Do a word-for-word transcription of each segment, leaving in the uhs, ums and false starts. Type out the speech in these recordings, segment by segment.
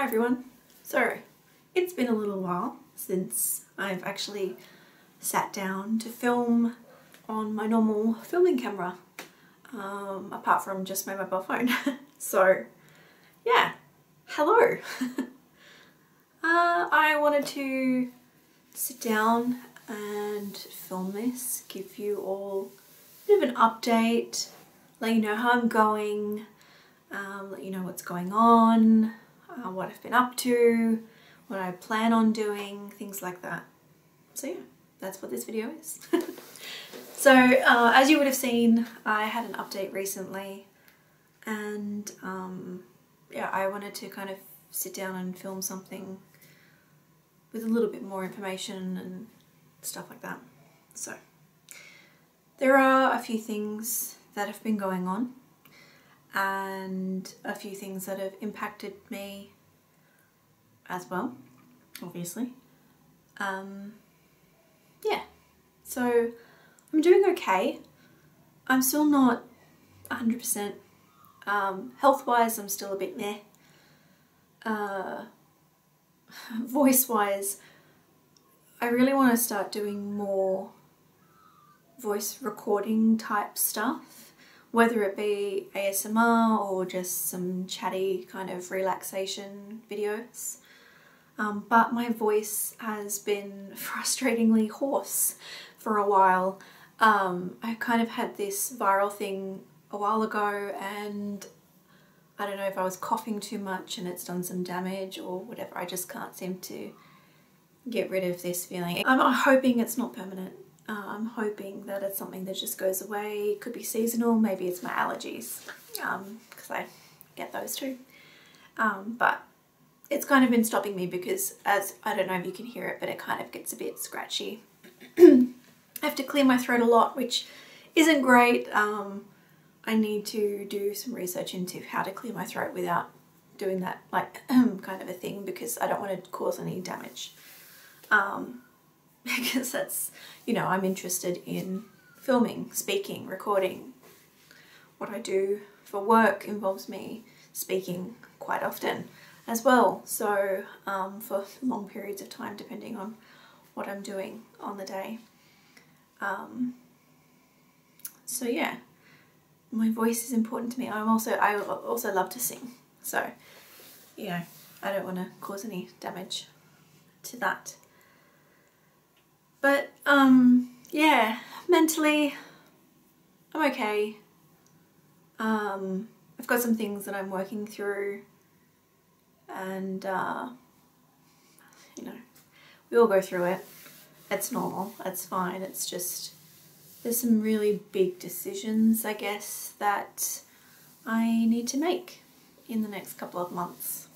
Hi everyone. So, it's been a little while since I've actually sat down to film on my normal filming camera, um, apart from just my mobile phone. So, yeah, hello! uh, I wanted to sit down and film this, give you all a bit of an update, let you know how I'm going, um, let you know what's going on, Uh, what I've been up to, what I plan on doing, things like that. So yeah, that's what this video is. So uh, as you would have seen, I had an update recently, and um, yeah, I wanted to kind of sit down and film something with a little bit more information and stuff like that. So there are a few things that have been going on, and a few things that have impacted me as well, obviously. Um, yeah, so I'm doing okay. I'm still not one hundred percent. Um, health-wise, I'm still a bit meh. Uh, voice-wise, I really want to start doing more voice recording type stuff, whether it be A S M R or just some chatty kind of relaxation videos. Um, but my voice has been frustratingly hoarse for a while. Um, I kind of had this viral thing a while ago, and I don't know if I was coughing too much and it's done some damage or whatever. I just can't seem to get rid of this feeling. I'm hoping it's not permanent. Uh, I'm hoping that it's something that just goes away. It could be seasonal, maybe it's my allergies, um, because I get those too. Um, but it's kind of been stopping me because, as I don't know if you can hear it, but it kind of gets a bit scratchy. I have to clear my throat a lot, which isn't great. Um, I need to do some research into how to clear my throat without doing that like kind of a thing, because I don't want to cause any damage. Um, Because that's, you know, I'm interested in filming, speaking, recording. What I do for work involves me speaking quite often as well. So um, for long periods of time, depending on what I'm doing on the day. Um, so yeah, my voice is important to me. I'm also, I also love to sing. So, you know, I don't want to cause any damage to that. But, um, yeah, mentally, I'm okay. Um, I've got some things that I'm working through, and, uh, you know, we all go through it. It's normal, it's fine, it's just, there's some really big decisions, I guess, that I need to make in the next couple of months.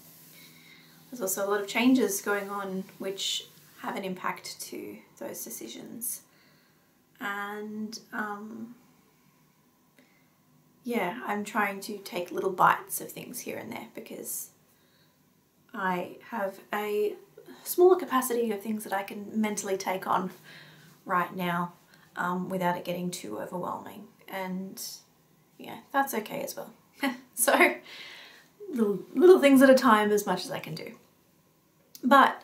There's also a lot of changes going on, which have an impact to those decisions, and um, yeah, I'm trying to take little bites of things here and there, because I have a smaller capacity of things that I can mentally take on right now, um, without it getting too overwhelming, and yeah, that's okay as well. So little, little things at a time, as much as I can do. But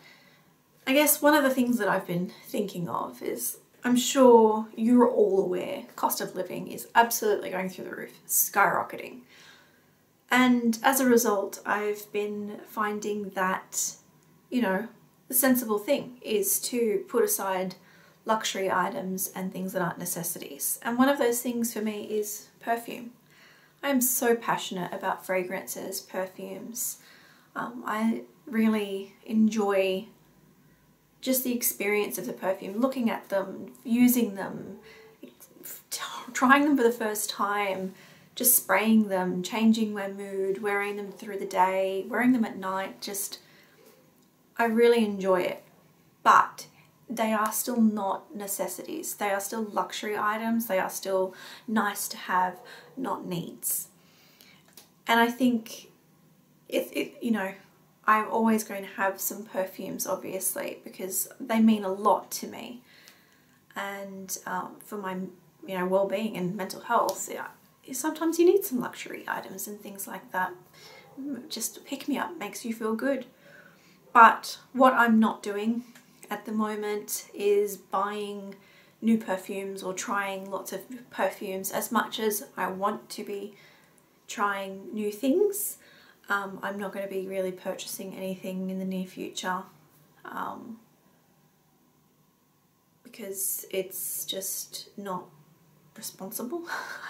I guess one of the things that I've been thinking of is, I'm sure you're all aware, cost of living is absolutely going through the roof, skyrocketing. And as a result, I've been finding that, you know, the sensible thing is to put aside luxury items and things that aren't necessities. And one of those things for me is perfume. I'm so passionate about fragrances, perfumes. Um, I really enjoy just the experience of the perfume, looking at them, using them, trying them for the first time, just spraying them, changing my mood, wearing them through the day, wearing them at night. Just, I really enjoy it. But they are still not necessities. They are still luxury items. They are still nice to have, not needs. And I think if it, you know, I'm always going to have some perfumes, obviously, because they mean a lot to me, and um, for my, you know, well-being and mental health. Yeah, sometimes you need some luxury items and things like that, just a pick me up, makes you feel good. But what I'm not doing at the moment is buying new perfumes or trying lots of perfumes as much as I want to be trying new things. Um, I'm not going to be really purchasing anything in the near future um, because it's just not responsible,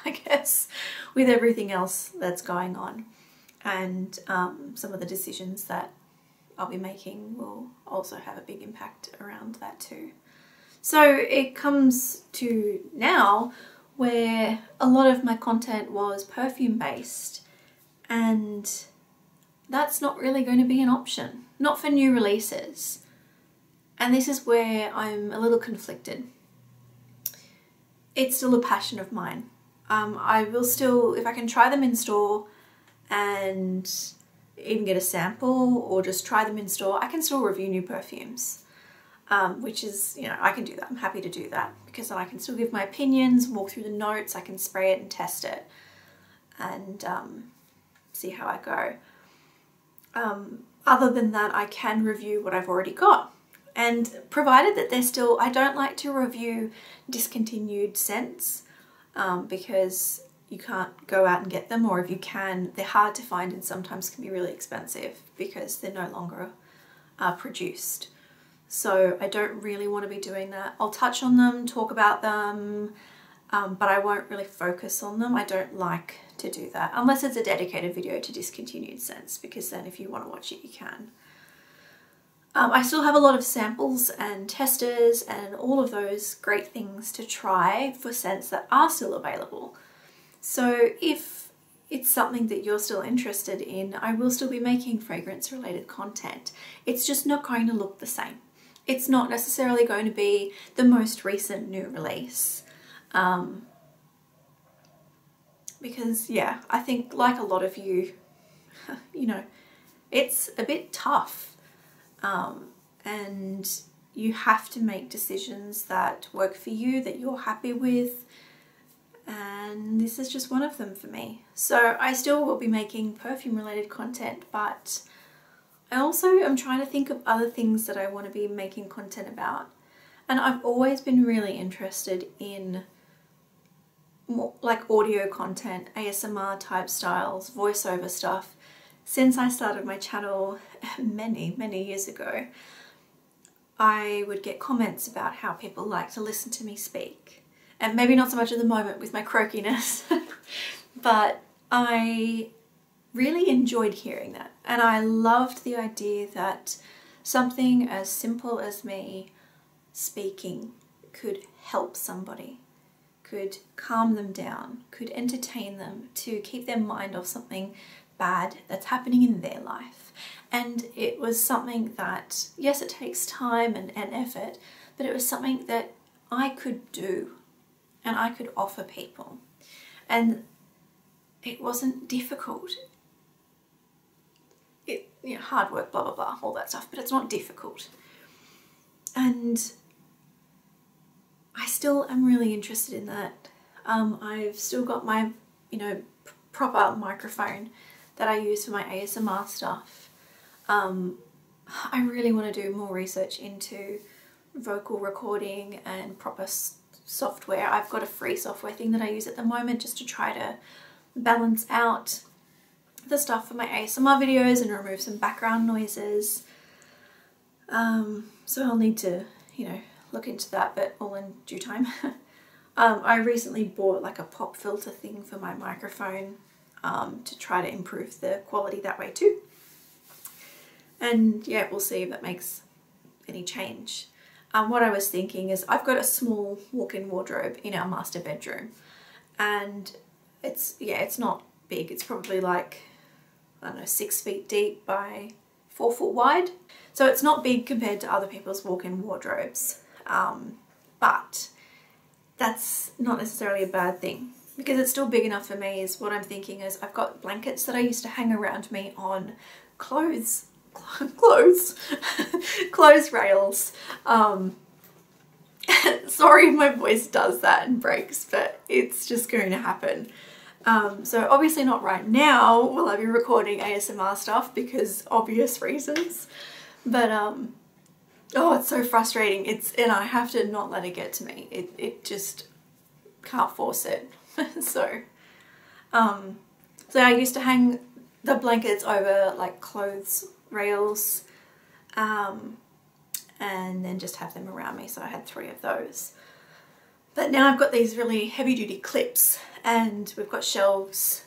I guess, with everything else that's going on. And um, some of the decisions that I'll be making will also have a big impact around that too. So it comes to now where a lot of my content was perfume based, and that's not really going to be an option, not for new releases. And this is where I'm a little conflicted. It's still a passion of mine. Um, I will still, if I can try them in store and even get a sample or just try them in store, I can still review new perfumes. Um, which is, you know, I can do that. I'm happy to do that because then I can still give my opinions, walk through the notes, I can spray it and test it and um, see how I go. Um, other than that, I can review what I've already got. And provided that they're still, I don't like to review discontinued scents um, because you can't go out and get them, or if you can, they're hard to find and sometimes can be really expensive because they're no longer uh, produced. So I don't really want to be doing that. I'll touch on them, talk about them, um, but I won't really focus on them. I don't like to do that unless it's a dedicated video to discontinued scents, because then if you want to watch it, you can. Um, I still have a lot of samples and testers and all of those great things to try for scents that are still available. So if it's something that you're still interested in, I will still be making fragrance related content. It's just not going to look the same. It's not necessarily going to be the most recent new release. Um, because yeah, I think like a lot of you, you know, it's a bit tough. Um, and you have to make decisions that work for you, that you're happy with. And this is just one of them for me. So I still will be making perfume related content, but I also am trying to think of other things that I want to be making content about. And I've always been really interested in more like audio content, A S M R type styles, voiceover stuff, since I started my channel many, many years ago. I would get comments about how people like to listen to me speak. And maybe not so much at the moment with my croakiness, but I really enjoyed hearing that, and I loved the idea that something as simple as me speaking could help somebody, could calm them down, could entertain them, to keep their mind off something bad that's happening in their life. And it was something that, yes, it takes time and, and effort, but it was something that I could do and I could offer people, and it wasn't difficult. It, you know, hard work, blah, blah, blah, all that stuff, but it's not difficult. And I still am really interested in that. Um, I've still got my, you know, proper microphone that I use for my A S M R stuff. Um, I really want to do more research into vocal recording and proper software. I've got a free software thing that I use at the moment just to try to balance out the stuff for my A S M R videos and remove some background noises. Um, so I'll need to, you know, look into that, but all in due time. um, I recently bought like a pop filter thing for my microphone um, to try to improve the quality that way too. And yeah, we'll see if that makes any change. Um, what I was thinking is I've got a small walk-in wardrobe in our master bedroom, and it's, yeah, it's not big. It's probably like, I don't know, six feet deep by four foot wide. So it's not big compared to other people's walk-in wardrobes. Um, but that's not necessarily a bad thing because it's still big enough for me. Is what I'm thinking is I've got blankets that I used to hang around me on clothes, clothes, clothes rails. Um, sorry, my voice does that and breaks, but it's just going to happen. Um, so obviously not right now will I be recording A S M R stuff because obvious reasons, but um, oh, it's so frustrating. It's, and I have to not let it get to me. It, it just can't force it. so, um, so I used to hang the blankets over like clothes rails, um, and then just have them around me. So I had three of those. But now I've got these really heavy duty clips, and we've got shelves,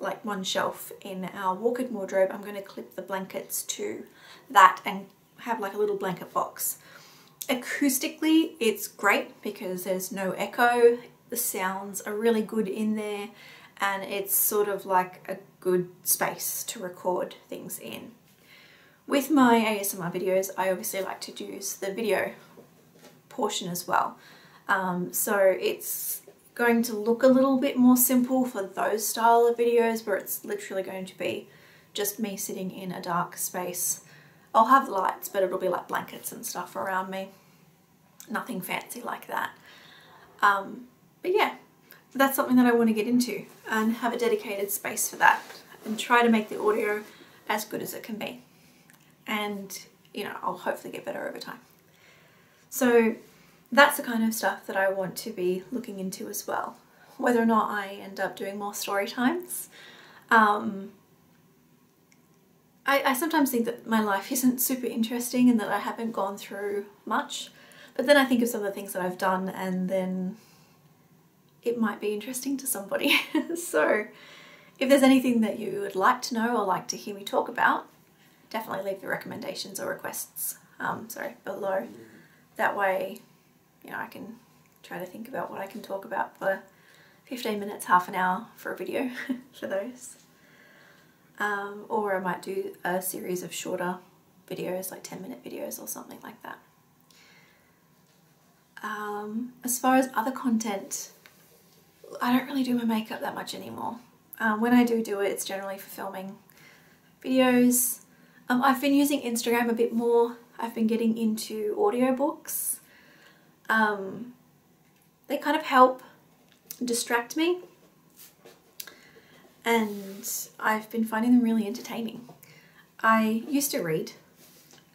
like one shelf in our walk-in wardrobe. I'm going to clip the blankets to that and have like a little blanket box. Acoustically, it's great because there's no echo. The sounds are really good in there, and it's sort of like a good space to record things in. With my A S M R videos, I obviously like to use the video portion as well. Um, so it's going to look a little bit more simple for those style of videos where it's literally going to be just me sitting in a dark space. I'll have lights, but it'll be like blankets and stuff around me. Nothing fancy like that. Um, but yeah, that's something that I want to get into and have a dedicated space for that and try to make the audio as good as it can be. And, you know, I'll hopefully get better over time. So that's the kind of stuff that I want to be looking into as well. Whether or not I end up doing more story times. Um, I, I sometimes think that my life isn't super interesting and that I haven't gone through much. But then I think of some of the things that I've done, and then it might be interesting to somebody. So if there's anything that you would like to know or like to hear me talk about, definitely leave the recommendations or requests, um, sorry, below. That way, you know, I can try to think about what I can talk about for fifteen minutes, half an hour for a video for those. Um, or I might do a series of shorter videos, like ten minute videos or something like that. Um, as far as other content, I don't really do my makeup that much anymore. Um, when I do do it, it's generally for filming videos. Um, I've been using Instagram a bit more. I've been getting into audiobooks. Um, they kind of help distract me, and I've been finding them really entertaining. I used to read,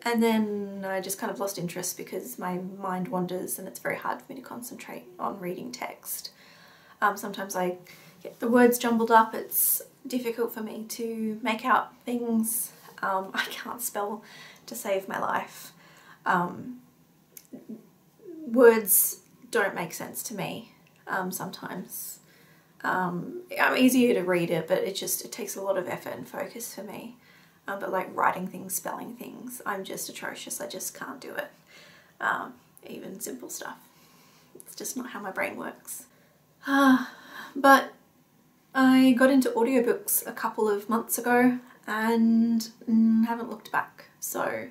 and then I just kind of lost interest because my mind wanders and it's very hard for me to concentrate on reading text. Um, sometimes I get the words jumbled up. It's difficult for me to make out things. Um, I can't spell to save my life. Um, words don't make sense to me um, sometimes. Um, I'm easier to read it, but it just it takes a lot of effort and focus for me. Um, but like writing things, spelling things, I'm just atrocious. I just can't do it. Um, even simple stuff. It's just not how my brain works. Uh, but I got into audiobooks a couple of months ago and mm, haven't looked back. So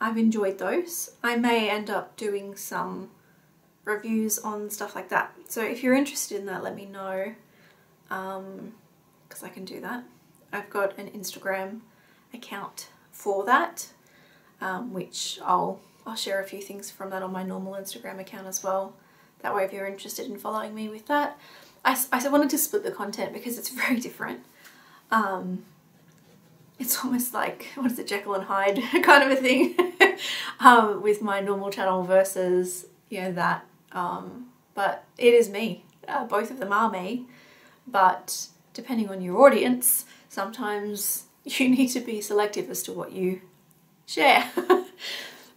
I've enjoyed those. I may end up doing some reviews on stuff like that. So if you're interested in that, let me know, um, because I can do that. I've got an Instagram account for that, um, which I'll, I'll share a few things from that on my normal Instagram account as well. That way, if you're interested in following me with that. I, I wanted to split the content because it's very different. Um, It's almost like, what is it, Jekyll and Hyde kind of a thing um, with my normal channel versus, you know, that. Um, but it is me. Uh, both of them are me. But depending on your audience, sometimes you need to be selective as to what you share.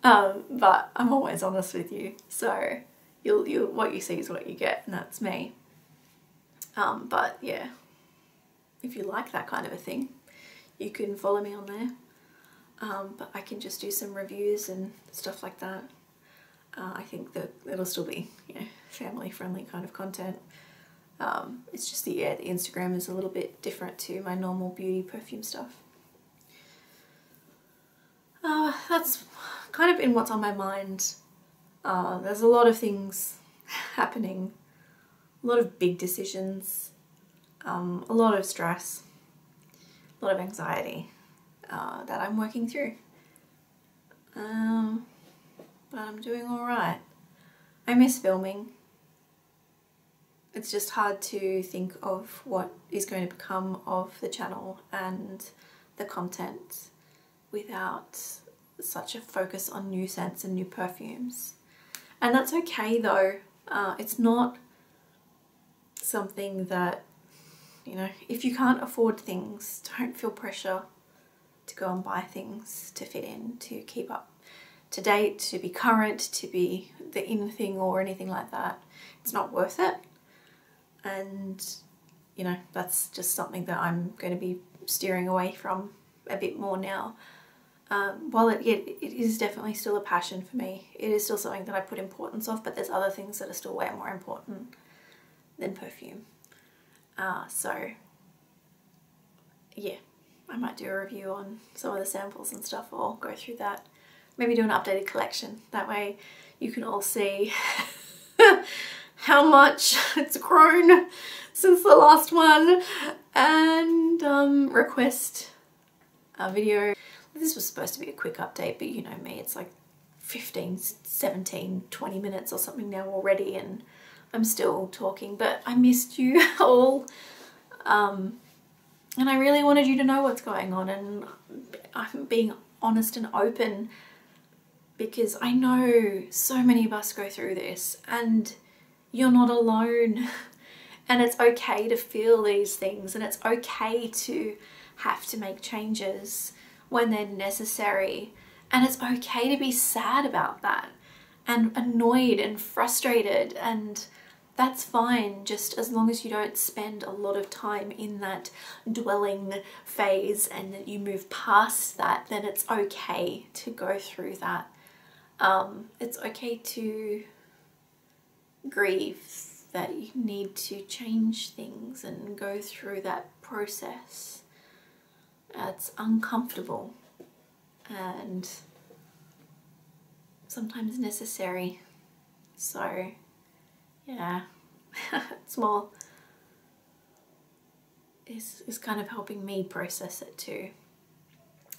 um, but I'm always honest with you. So you'll, you'll, what you see is what you get, and that's me. Um, but yeah, if you like that kind of a thing, you can follow me on there, um, but I can just do some reviews and stuff like that. Uh, I think that it'll still be, you know, family-friendly kind of content. Um, it's just the, yeah, the Instagram is a little bit different to my normal beauty perfume stuff. Uh, that's kind of been what's on my mind. Uh, there's a lot of things happening, a lot of big decisions, um, a lot of stress. A lot of anxiety uh, that I'm working through, um, but I'm doing all right. I miss filming. it's just hard to think of what is going to become of the channel and the content without such a focus on new scents and new perfumes. And that's okay though. Uh, it's not something that, you know, if you can't afford things, don't feel pressure to go and buy things to fit in, to keep up to date, to be current, to be the in thing or anything like that. It's not worth it. And, you know, that's just something that I'm going to be steering away from a bit more now. Um, while it, it, it is definitely still a passion for me, it is still something that I put importance of, but there's other things that are still way more important than perfume. Uh, so, yeah, I might do a review on some of the samples and stuff, or go through that. Maybe do an updated collection, that way you can all see how much it's grown since the last one, and um, request a video. This was supposed to be a quick update, but you know me, it's like fifteen, seventeen, twenty minutes or something now already, and I'm still talking, but I missed you all. Um, and I really wanted you to know what's going on, and I'm being honest and open, because I know so many of us go through this, and you're not alone, and it's okay to feel these things, and it's okay to have to make changes when they're necessary, and it's okay to be sad about that and annoyed and frustrated, and that's fine, just as long as you don't spend a lot of time in that dwelling phase, and that you move past that, then it's okay to go through that. Um, it's okay to grieve that you need to change things and go through that process. It's uncomfortable and sometimes necessary. So yeah, it's more, it's, it's kind of helping me process it too,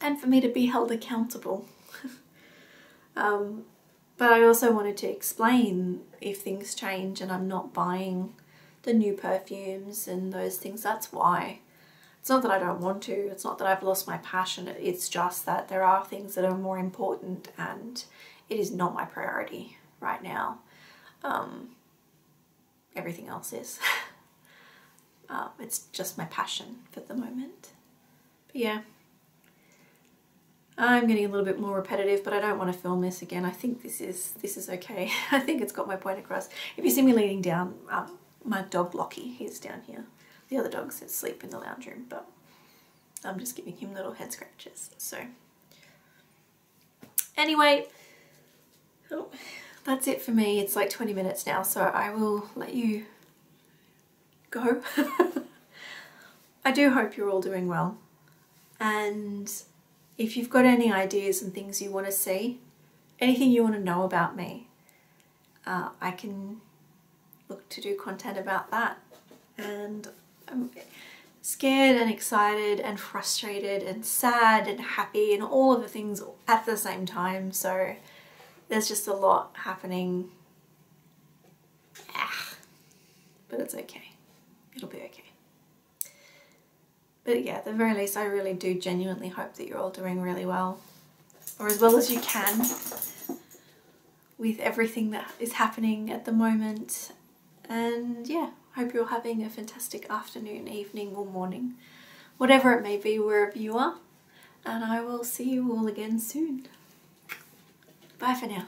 and for me to be held accountable. um, but I also wanted to explain, if things change and I'm not buying the new perfumes and those things, that's why. It's not that I don't want to, it's not that I've lost my passion, it's just that there are things that are more important, and it is not my priority right now. Um, everything else is. um, it's just my passion for the moment. But yeah, I'm getting a little bit more repetitive, but I don't want to film this again. I think this is, this is okay. I think it's got my point across. If you see me leaning down, um, my dog Lockie, he's down here. The other dogs sleep in the lounge room, but I'm just giving him little head scratches. So anyway, oh, that's it for me. It's like twenty minutes now, so I will let you go. I do hope you're all doing well. And if you've got any ideas and things you want to see, anything you want to know about me, uh, I can look to do content about that. And I'm scared and excited and frustrated and sad and happy and all of the things at the same time, so there's just a lot happening. Ah, but it's okay, it'll be okay. But yeah, at the very least, I really do genuinely hope that you're all doing really well, or as well as you can, with everything that is happening at the moment. And yeah, hope you're having a fantastic afternoon, evening or morning, whatever it may be, wherever you are, and I will see you all again soon. Bye for now.